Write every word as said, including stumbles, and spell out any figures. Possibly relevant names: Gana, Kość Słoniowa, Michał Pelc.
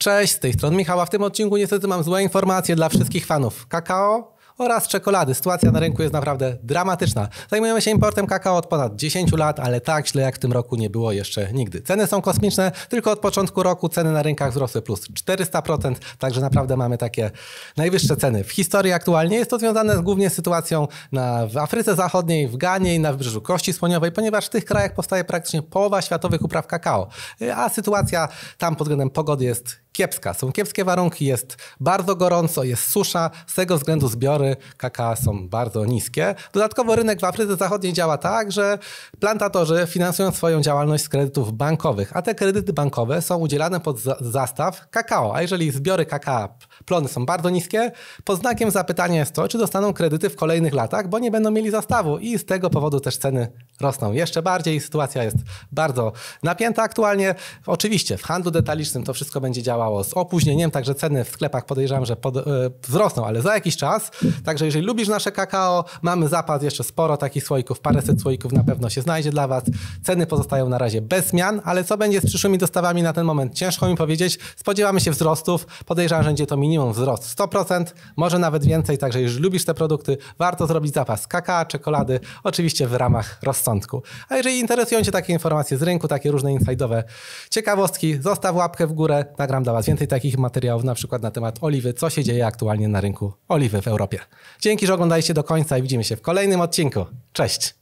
Cześć, z tej strony Michała. W tym odcinku niestety mam złe informacje dla wszystkich fanów kakao oraz czekolady. Sytuacja na rynku jest naprawdę dramatyczna. Zajmujemy się importem kakao od ponad dziesięciu lat, ale tak źle jak w tym roku nie było jeszcze nigdy. Ceny są kosmiczne, tylko od początku roku ceny na rynkach wzrosły plus czterysta procent, także naprawdę mamy takie najwyższe ceny w historii aktualnie. Jest to związane z, głównie z sytuacją na, w Afryce Zachodniej, w Ganie i na wybrzeżu Kości Słoniowej, ponieważ w tych krajach powstaje praktycznie połowa światowych upraw kakao, a sytuacja tam pod względem pogody jest kiepska. Są kiepskie warunki, jest bardzo gorąco, jest susza, z tego względu zbiory kakao są bardzo niskie. Dodatkowo rynek w Afryce Zachodniej działa tak, że plantatorzy finansują swoją działalność z kredytów bankowych, a te kredyty bankowe są udzielane pod zastaw kakao. A jeżeli zbiory kakao, plony są bardzo niskie, pod znakiem zapytania jest to, czy dostaną kredyty w kolejnych latach, bo nie będą mieli zastawu i z tego powodu też ceny rosną jeszcze bardziej. Sytuacja jest bardzo napięta aktualnie. Oczywiście w handlu detalicznym to wszystko będzie działało z opóźnieniem, także ceny w sklepach podejrzewam, że pod, e, wzrosną, ale za jakiś czas. Także jeżeli lubisz nasze kakao, mamy zapas jeszcze sporo takich słoików, paręset słoików na pewno się znajdzie dla Was. Ceny pozostają na razie bez zmian, ale co będzie z przyszłymi dostawami na ten moment? Ciężko mi powiedzieć. Spodziewamy się wzrostów. Podejrzewam, że będzie to minimum wzrost sto procent, może nawet więcej, także jeżeli lubisz te produkty, warto zrobić zapas kakao, czekolady, oczywiście w ramach rozsądku. A jeżeli interesują Cię takie informacje z rynku, takie różne insajdowe ciekawostki, zostaw łapkę w górę, nagram dla Was więcej takich materiałów, na przykład na temat oliwy, co się dzieje aktualnie na rynku oliwy w Europie. Dzięki, że oglądaliście do końca i widzimy się w kolejnym odcinku. Cześć!